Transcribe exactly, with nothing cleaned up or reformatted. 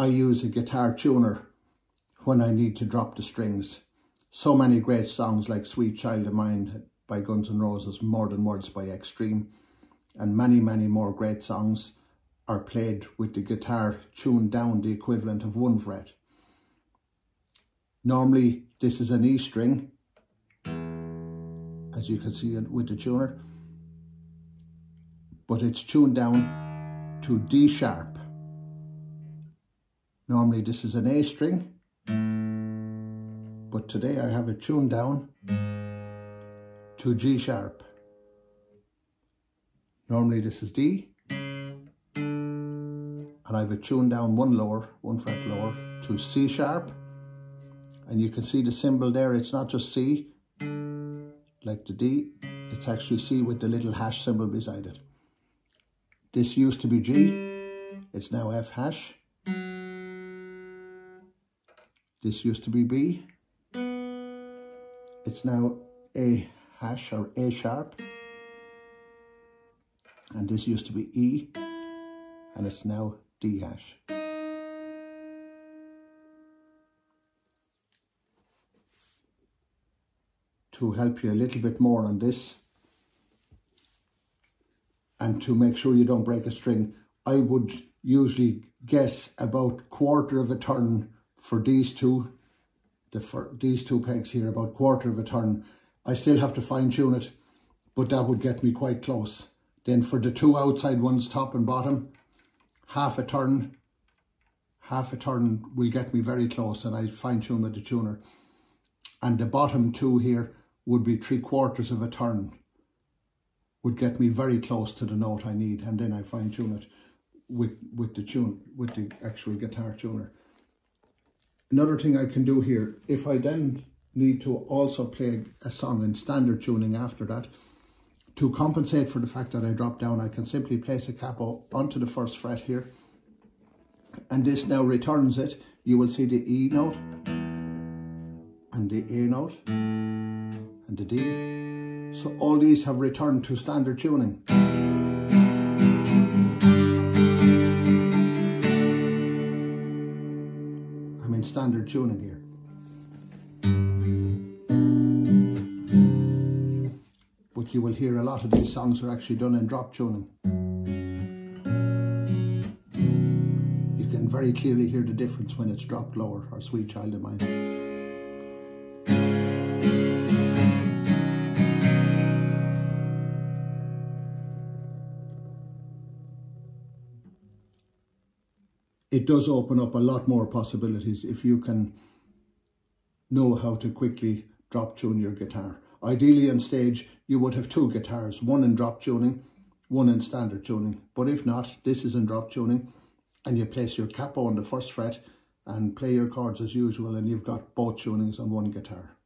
I use a guitar tuner when I need to drop the strings. So many great songs like Sweet Child of Mine by Guns N' Roses, More Than Words by Extreme, and many, many more great songs are played with the guitar tuned down the equivalent of one fret. Normally this is an E string, as you can see with the tuner, but it's tuned down to D sharp. Normally this is an A string, but today I have it tuned down to G sharp. Normally this is D, and I have it tuned down one lower, one fret lower, to C sharp. And you can see the symbol there, it's not just C, like the D, it's actually C with the little hash symbol beside it. This used to be G, it's now F hash. This used to be B, it's now A hash or A sharp. And this used to be E, and it's now D hash. To help you a little bit more on this, and to make sure you don't break a string, I would usually guess about quarter of a turn for these two, the for these two pegs here, about quarter of a turn. I still have to fine tune it, but that would get me quite close. Then for the two outside ones, top and bottom, half a turn, half a turn will get me very close, and I fine tune with the tuner. And the bottom two here would be three quarters of a turn, would get me very close to the note I need, and then I fine tune it with with the tune with the actual guitar tuner. Another thing I can do here, if I then need to also play a song in standard tuning after that, to compensate for the fact that I drop down, I can simply place a capo onto the first fret here, and this now returns it. You will see the E note, and the A note, and the D. So all these have returned to standard tuning. I'm in standard tuning here. But you will hear a lot of these songs are actually done in drop tuning. You can very clearly hear the difference when it's dropped lower, or Sweet Child of Mine. It does open up a lot more possibilities if you can know how to quickly drop tune your guitar. Ideally on stage, you would have two guitars, one in drop tuning, one in standard tuning. But if not, this is in drop tuning, and you place your capo on the first fret and play your chords as usual, and you've got both tunings on one guitar.